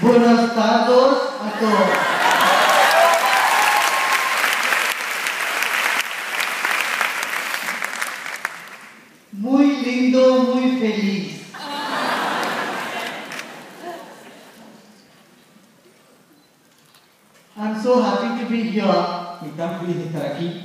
Buenas tardes a todos. Muy lindo, muy feliz. I'm so happy to be here. Me tan feliz de estar aquí.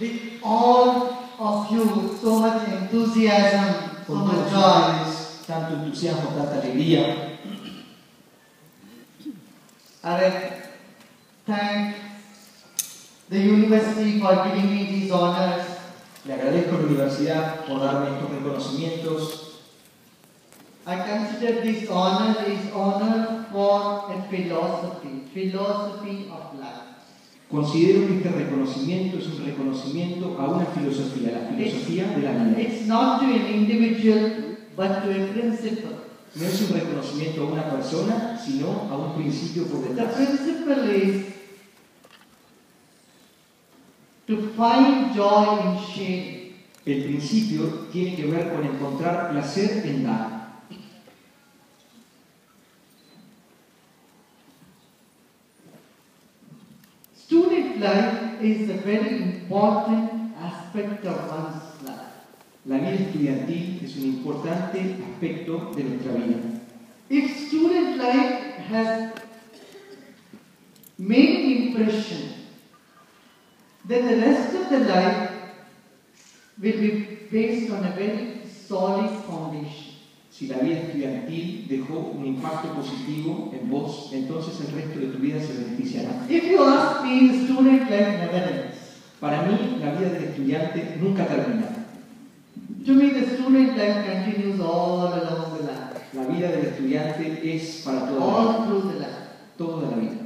With all of you, so much enthusiasm, so much joy. Tanto entusiasmo, tanta alegría. I thank the university for giving me these honors. Le agradezco a la universidad por darme estos reconocimientos. I consider this honor is honor for a philosophy of life. Considero que este reconocimiento es un reconocimiento a una filosofía, la filosofía de la vida. It's not to an individual, but to a principle. No es un reconocimiento a una persona, sino a un principio por detrás. The principle is to find joy in shame. El principio tiene que ver con encontrar placer en dar. Student life is a very important aspect of one's life. La vida estudiantil es un importante aspecto de nuestra vida. If student life has made impression, then the rest of the life will be based on a very solid foundation. Si la vida estudiantil dejó un impacto positivo en vos, entonces el resto de tu vida se beneficiará. If you ask me, student life never ends. Para mí, la vida del estudiante nunca termina. To me, the student life continues all along the life. La vida del estudiante es para toda la vida.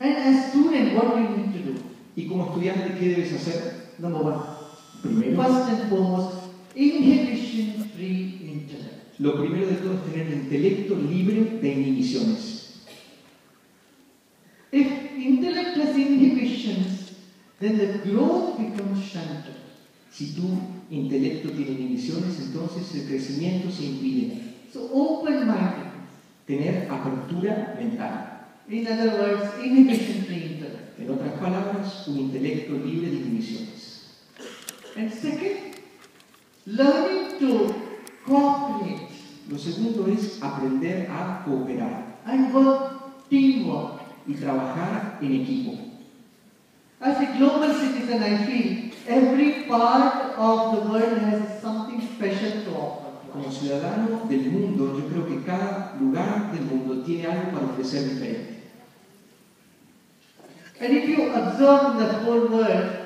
And as student, what do you need to do? Y como estudiante, ¿qué debes hacer? Number one. Primero. First and foremost, inhibition-free intellect. Lo primero de todo es tener el intelecto libre de inhibiciones. If intellect has inhibitions, then the growth becomes stunted. Si tu intelecto tiene inhibiciones, entonces el crecimiento se impide. So open-minded. Tener apertura mental. In other words, inhibition-free intellect. En otras palabras, un intelecto libre de inhibiciones. And second, learning to cooperate. Lo segundo es aprender a cooperar. And work teamwork. Y trabajar en equipo. As a global citizen, I feel every part of the world has something special to offer. Como ciudadano del mundo, yo creo que cada lugar del mundo tiene algo para ofrecer diferente. And if you observe the whole world,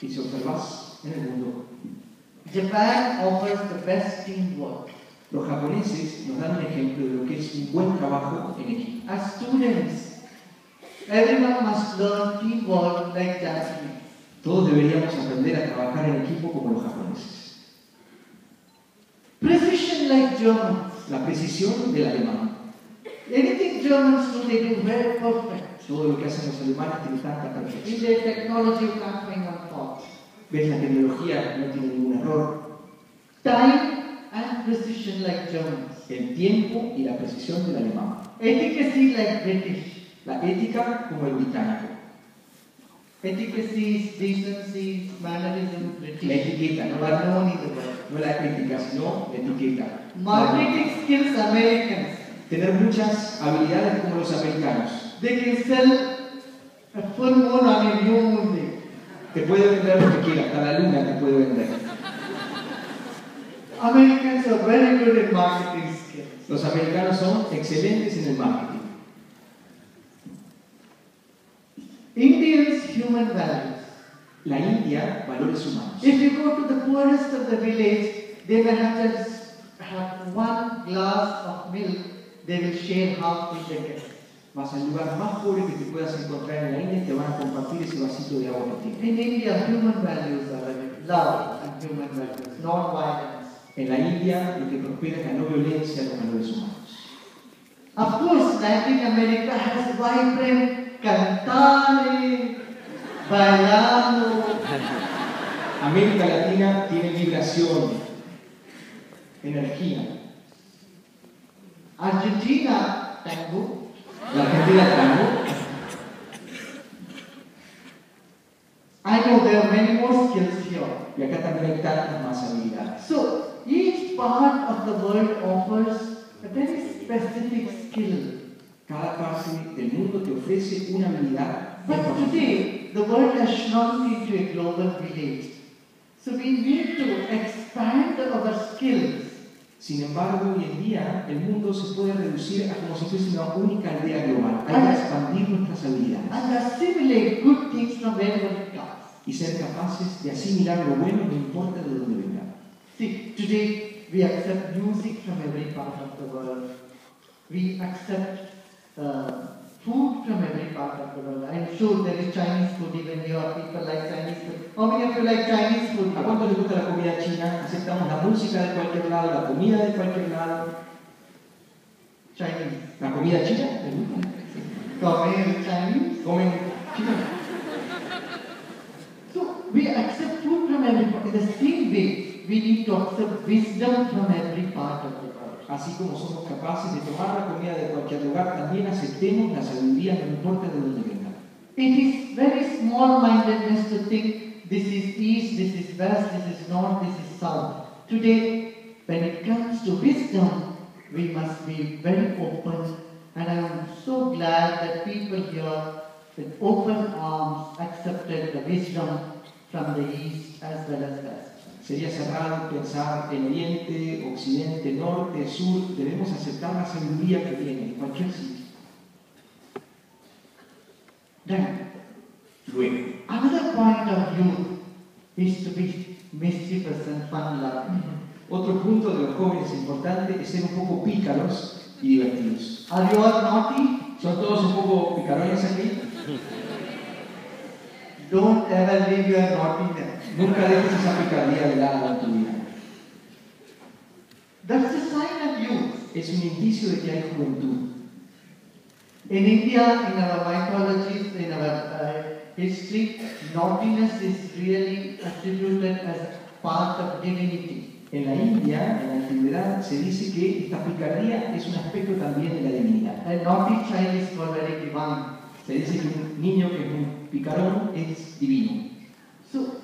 y si observas en el mundo, Japan offers the best teamwork. Los japoneses nos dan un ejemplo de lo que es un buen trabajo en equipo. As students, everyone must learn teamwork like Japanese. Todos deberíamos aprender a trabajar en equipo como los japoneses. Precision like Germans. La precisión del alemán. Anything Germans do, they do very perfect. Todo lo que hacen los alemanes tiene tanta perfección. In their technology, nothing on top. Ves, la tecnología no tiene ningún error. Time and precision like Germans. El tiempo y la precisión del alemán. Efficacy like British. La ética como el británico. Etiquetas, decency, mannerism, British. La etiqueta, no la crítica, sino la etiqueta. Marketing skills, Americans. Tener muchas habilidades como los americanos. They can sell a full moon on a new moon day. Te puede vender lo que quieras, hasta la luna te puede vender. Americans are very good at marketing skills. Los americanos son excelentes en el marketing. Indians, human values. La India, valores humanos. If you go to the poorest of the village, they may have just one glass of milk. They will share half with the guest. Vas al lugar más pobre que te puedas encontrar en la India y te van a compartir ese vasito de agua que tienen. In India, human values are love and human values, non-violence. En la India, lo que prospera es la no violencia, los valores humanos. Of course, Latin America has vibrant cantare, bailando. América Latina tiene vibración, energía. Argentina tango, la Argentina tango. I know there are many more skills here. Y acá también hay tantas más habilidades. So, each part of the world offers a very specific skill. Cada parte del mundo te ofrece una habilidad. But today, the world has shrunk into a global village. So we need to expand our skills. Sin embargo, hoy en día el mundo se puede reducir a como si fuese una única aldea global. Hay que expandir nuestras habilidades. And assimilate good things from wherever it comes. Y ser capaces de asimilar lo bueno no importa de dónde venga. See, today we accept music from every part of the world. We accept food from every part of the world. I'm sure there is Chinese food even here. People like Chinese food. How many of you like Chinese food? ¿A cuánto les gusta la comida china? Aceptamos la música de cualquier lado, la comida de cualquier lado. Chinese. ¿La comida china? ¿Comen Chinese? ¿Comen chino? So, we accept food from every part. In the same way, we need to accept wisdom from every part of the world. Así como somos capaces de tomar la comida de cualquier lugar, también aceptemos la sabiduría, no importa de dónde venga. It is very small-mindedness to think this is east, this is west, this is north, this is south. Today, when it comes to wisdom, we must be very open. And I am so glad that people here with open arms accepted the wisdom from the east as well as west. Sería cerrado pensar en oriente, occidente, norte, sur. Debemos aceptar la sabiduría que viene en cualquier sitio. Then, luego, another point of view is to be mischievous and fun-loving. Otro punto de los jóvenes importante es ser un poco pícaros y divertidos. Are you all naughty? ¿Son todos un poco picarones aquí? Don't ever leave your naughtiness. Nunca dejes esa picardía de lado en tu vida. That's a sign of youth. Es un indicio de que hay juventud. In India, in our mythologies, in our history, naughtiness is really attributed as part of divinity. En la India, en la antigüedad, se dice que esta picardía es un aspecto también de la divinidad. A naughty child is called very divine. Se dice que un niño que es un picarón es divino. So,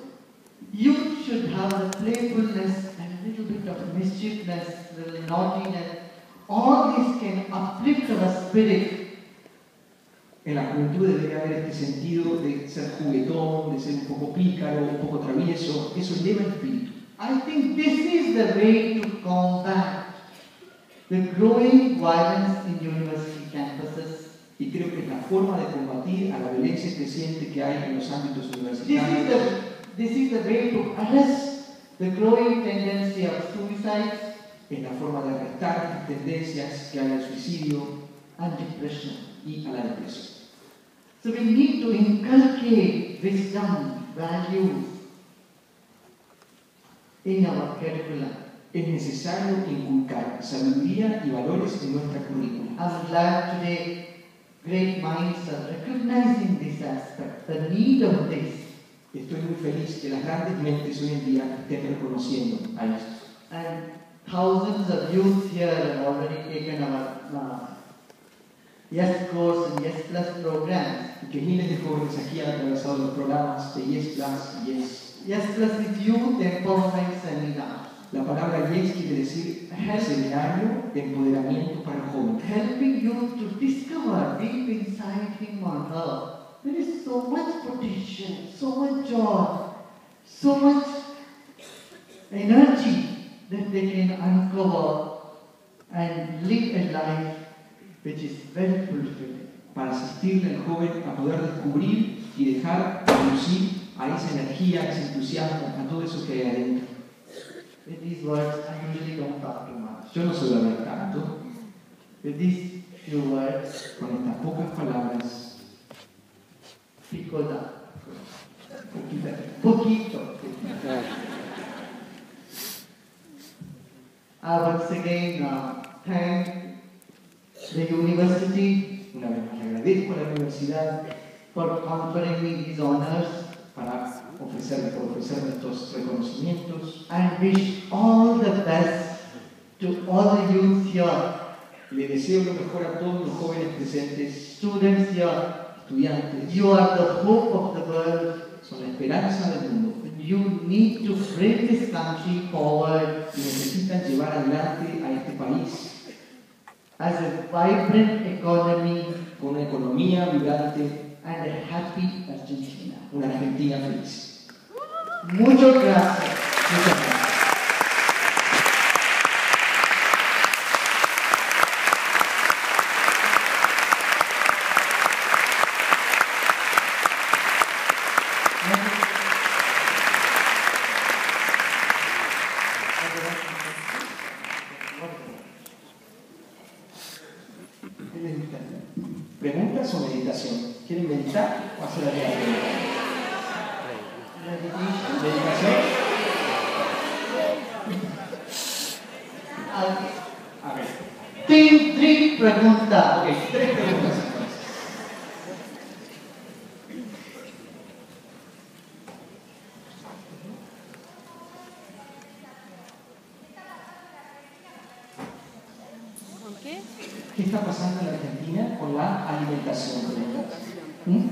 you should have a playfulness and a little bit of mischievousness, little naughtiness. All these can uplift our spirit. En la juventud debería haber este sentido de ser juguetón, de ser un poco pícaro, un poco travieso. Eso eleva el espíritu. I think this is the way to combat the growing violence in university campuses. Y creo que es la forma de combatir a la violencia creciente que hay en los ámbitos universitarios. This is the way to arrest the growing tendency of suicide. Es la forma de arrestar las tendencias que hay al suicidio, and depression, y a la depresión. So we need to inculcate wisdom, values in our curriculum. Es necesario inculcar sabiduría y valores en nuestra currícula. I'm glad today. Great minds are recognizing this aspect, the need of this. Estoy muy feliz que las grandes mentes hoy en día estén reconociendo a esto. And thousands of youth here have already taken our Yes course and Yes Plus programs. Y que miles de jóvenes aquí han atravesado los programas de Yes Plus y Yes. Yes Plus is Youth Empowerment Seminar. La palabra Yes quiere decir seminario de empoderamiento para jóvenes. Helping you to discover deep inside him or her. There is so much potential, so much joy, so much energy that they can uncover and live a life which is very fulfilling. Para asistirle al joven a poder descubrir y dejar producir a esa energía, a ese entusiasmo, a todo eso que hay adentro. With these words, I usually don't talk too much. Yo no suelo hablar tanto. With these few words, con estas pocas palabras, picota, poquito. I once again thank the university. Una vez más le agradezco a la universidad for conferring me these honors. Para ofrecer estos reconocimientos. I wish all the best to all the youth here Le deseo lo mejor a todos los jóvenes presentes. Students, you are estudiantes. You are the hope of the world. Son la esperanza del mundo. You need to bring this country forward. Y necesitan llevar adelante a este país. As a vibrant economy, con una economía vibrante, and a happy Argentina, una Argentina feliz. Muchas gracias. Muchas gracias. ¿Preguntas o meditación? ¿Quieren meditar o hacer la meditación? ¿Meditación? A ver. Tres preguntas. Ok, tres preguntas. ¿Qué está pasando en Argentina con la alimentación? ¿Mm?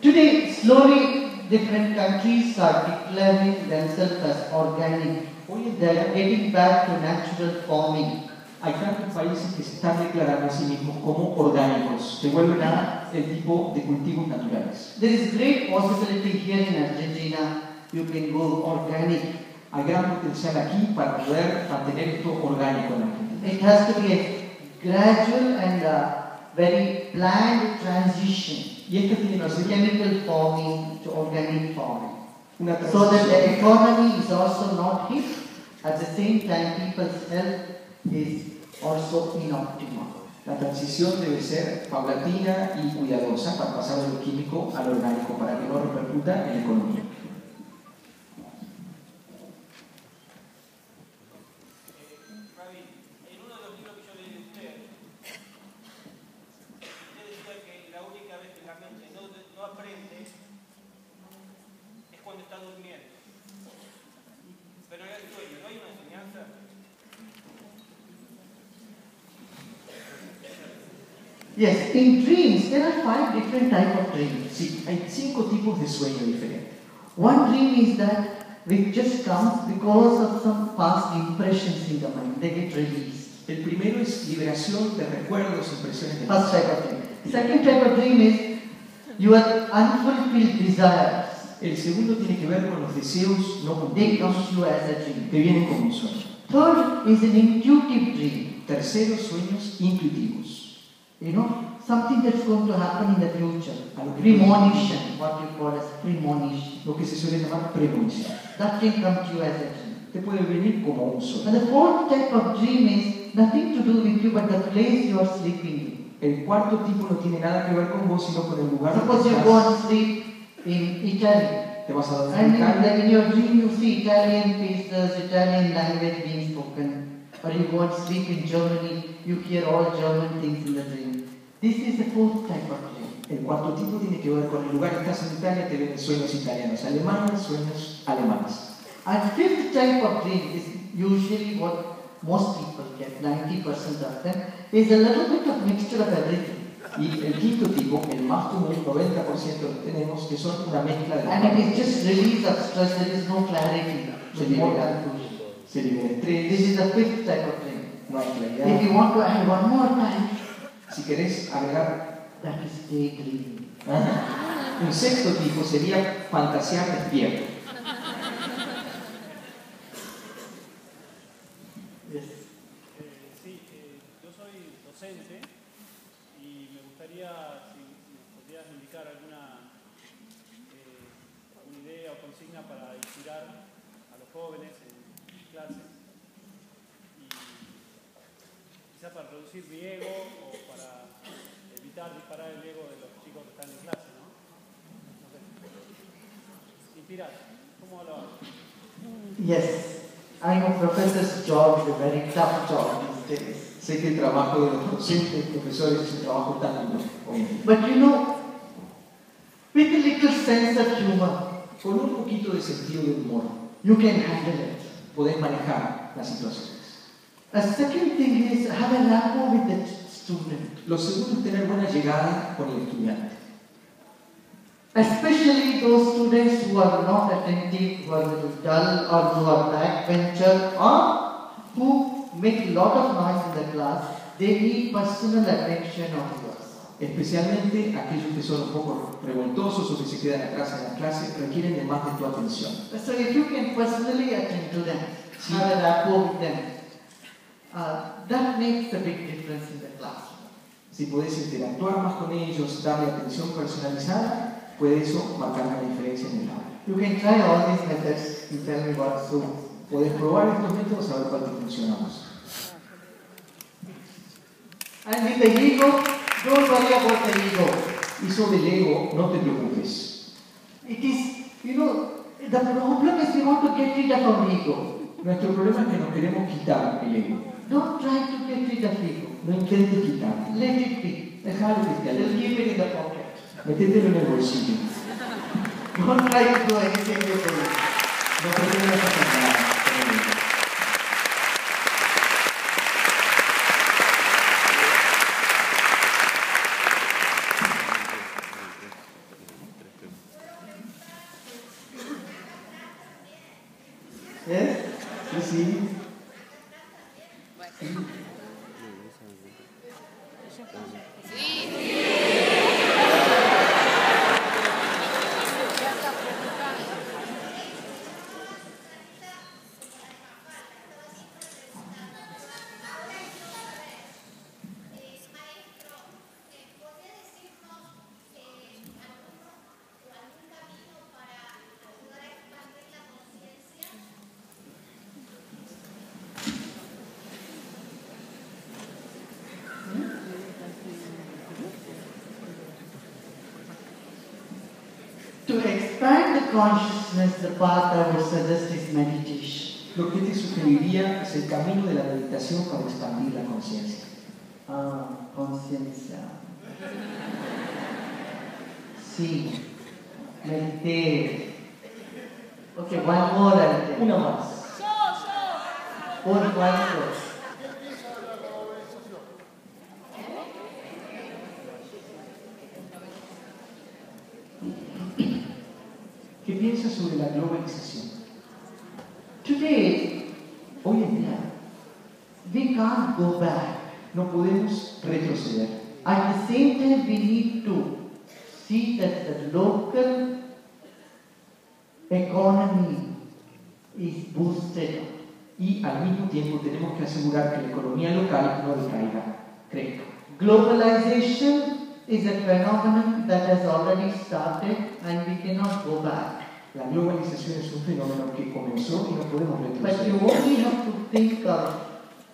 Today, slowly, different countries are declaring themselves as organic. Hoy they are getting back to natural farming. Hay tantos países que se están declarando a sí mismos como orgánicos, que vuelven a el tipo de cultivos naturales. There is great possibility here in Argentina. You can go organic. Hay gran potencial aquí para poder mantener esto orgánico en Argentina. It has to be a gradual and a very planned transition. Y esto tiene que ser chemical farming to organic farming. Una transición. So that the economy is also not hit. At the same time, people's health is also inoptimal. La transición debe ser paulatina y cuidadosa para pasar de lo químico al orgánico para que no repercuta en la economía. En uno de los libros que yo leí de usted decía que la única vez que la mente no aprende es cuando está durmiendo. Pero en el sueño, ¿no hay una enseñanza? Yes, in dreams, there are 5 different types of dreams. Sí, hay 5 tipos de sueño diferentes. One dream is that which just comes because of some past impressions in the mind. They get released. El primero es liberación de recuerdos, impresiones de past type of dream. Second type of dream is your unfulfilled desires. El segundo tiene que ver con los deseos no cumplidos que vienen con un sueño. Third is an intuitive dream. Tercero, sueños intuitivos. You know, something that's going to happen in the future. Premonition, what you call as premonition. Lo que se suele llamar premonición. That can come to you as a dream. Te puede venir como un sueño. And the fourth type of dream is nothing to do with you but the place you are sleeping in. El cuarto tipo no tiene nada que ver con vos sino con el lugar. Suppose you go and sleep in Italy. Te vas a dormir en Italia. And in your dream you see Italian pieces, Italian language being spoken. Or you go and sleep in Germany, you hear all German things in the dream. This is the fourth type of dream. El cuarto tipo tiene que ver con el lugar que estás en Italia, te ven sueños italianos, alemanes, sueños alemanes. And fifth type of dream is usually what most people get, 90% of them, is a little bit of mixture of everything. Y el quinto tipo, el más común, 90% que tenemos, que son una mezcla de... And it is just release of stress, there is no clarity. This is the fifth type of dream. No hay claridad. If you want to add one more time, si querés agregar, that is daydreaming. Un sexto tipo sería fantasear despierto. Yes. Sí, yo soy docente y me gustaría si podrías indicar alguna idea o consigna para inspirar a los jóvenes. Clases y quizá para reducir mi ego o para evitar disparar el ego de los chicos que están en clase, ¿no? Entonces, inspirar, ¿cómo lo hago? Yes, I know professor's job is a very tough job these days. Sé que el trabajo de los docentes, profesores es un trabajo tan duro. But you know, with a little sense of humor, con un poquito de sentido de humor, you can handle it, pueden manejar las situaciones. A second thing is have a rapport with the student. Lo segundo es tener buena llegada con el estudiante. Especially those students who are not attentive, who are little dull, or who are backbencher, or who make a lot of noise in the class, they need personal attention of yours. Especialmente aquellos que son un poco revoltosos o que se quedan atrás en la clase requieren de más de tu atención. So if you can personally attend to them, have a rapport with them, that makes a big difference in the class. Si puedes interactuar más con ellos, darle atención personalizada, puede eso marcar la diferencia en el aula. You can try all these methods and tell me what to do. Puedes probar estos métodos a ver cuál te funciona más. And with the ego, don't worry about the ego. Y sobre el ego, no te preocupes. It is, you know, the problem is we want to get rid of our ego. Nuestro problema es que nos queremos quitar el ego. Don't try to get rid of ego. No intentes quitarlo. Let it be. Dejarlo que te will keep it in the pocket. Metételo en el bolsillo. No traigo ese grupo. No pretendo hacer nada. ¿Eh? Sí. To expand the consciousness, the path I would suggest is meditation. Lo que te sugeriría es el camino de la meditación para expandir la conciencia. Ah, conciencia. Sí. Medité. Okay, one more. Una más. One more. ¿Qué piensas sobre la globalización? Today, hoy en día, we can't go back. No podemos retroceder. At the same time, we need to see that the local economy is boosted. Y al mismo tiempo tenemos que asegurar que la economía local no decaiga, crezca. Globalization is a phenomenon that has already started and we cannot go back. La globalización es un fenómeno que comenzó y no podemos retroceder. But you only have to think of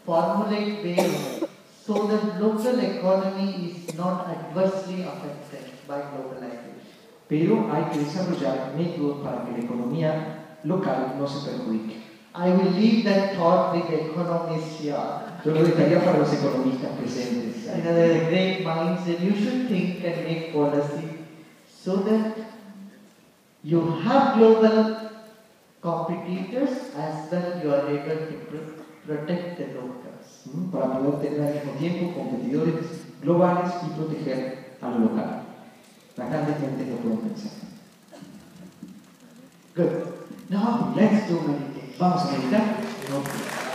formulate ways so that local economy is not adversely affected by globalization. Pero hay que desarrollar métodos para que la economía local no se perjudique. I will leave that thought with the economists here. Yo lo dejaría para los economistas presentes. And the great minds, and you should think and make policy so that you have global competitors as well you are able to protect the locals. Para poder tener al mismo tiempo competidores globales y proteger a lo local. Las grandes gentes lo pueden pensar. Good. Now let's do meditation. Vamos a meditar.